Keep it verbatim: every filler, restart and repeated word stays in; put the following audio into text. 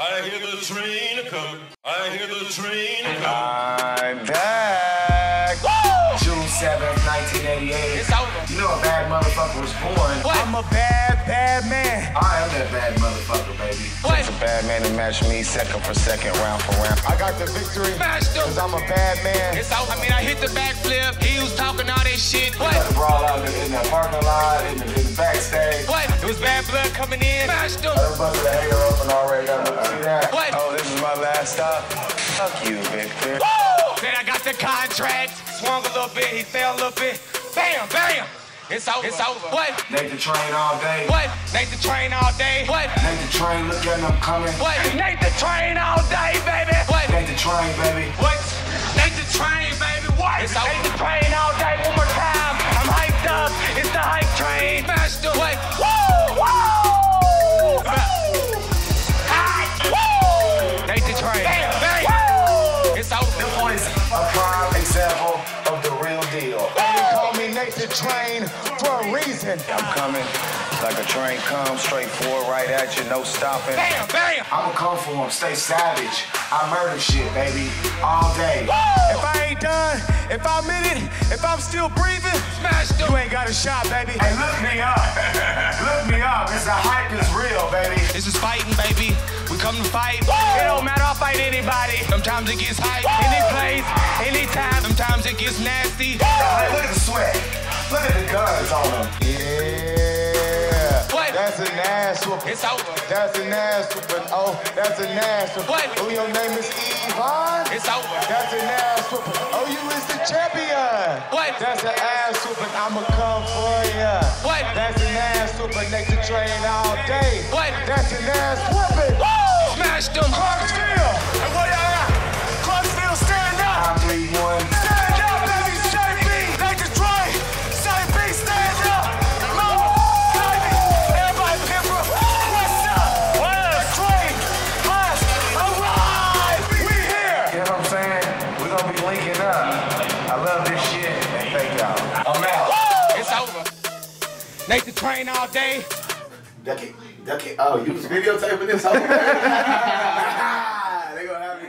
I hear the train come. I hear the train come. I'm back. Woo! June seventh, nineteen eighty-eight. It's over. You know a bad motherfucker was born. What? I'm a bad, bad man. I am that bad motherfucker, baby. What? It's a bad man to match me second for second, round for round. I got the victory. Master. Cause I'm a bad man. It's over. I mean, I hit the backflip. He was talking all that shit. What? We got to brawl out in the parking lot, in the, in the backstage. What? It was bad blood coming in. Master. I busted the hanger up and already got a What? Oh, this is my last stop. Fuck you, Victor. Woo! Then I got the contract. Swung a little bit, he fell a little bit. Bam, bam! It's over. It's over. What? Nate the train all day. What? Nate the train all day. What? Nate the train, look at him coming. What? Nate the train all day, baby. What? Nate the train, baby. What? Nate the train, baby. What? It's over. Nate the train all day. One more time. I'm hyped up. It's the hype train. Faster. What? Woo! Woo! Woo! Train. Bam, bam. It's over. This is a prime example of the real deal. Woo! They call me Nate the Train for a reason. I'm coming like a train comes, straight forward, right at you, no stopping. Bam, bam. I'ma come for him, stay savage. I murder shit, baby, all day. Woo! If I ain't done, if I'm in it, if I'm still breathing, smash you ain't got a shot, baby. Hey, look me up. Look me up. It's a hype is real, baby. This is fighting, baby. We come to fight. Woo! It don't matter, I'll fight anybody. Sometimes it gets hype. Woo! Any place, anytime. Sometimes it gets nasty. Hey, look at the sweat. Look at the guns on him. Yeah. What? That's an ass whoop. It's over. That's an ass whoop. Oh, that's an ass whoop. What? Oh, your name is Evon? It's over. That's an ass whoop. Oh, you is the champion. What? That's an ass whoop. I'ma come for ya. What? That's an ass whoop. Nate the Train all day. What? That's an ass whooping. Woo! Smash them. Clarksville. And what y'all got? Clarksville, stand up. I need one. Stand up, baby. J B. Nate the Train. J B, stand up. Mama, baby. Everybody, Pimper. What's up? What? Train. Us. All right. We here. You know what I'm saying? We're going to be linking up. I love this shit. And thank y'all. I'm out. Woo! It's over. Nate the Train all day. Ducky. Okay. Oh, you was videotaping this? They gonna have me.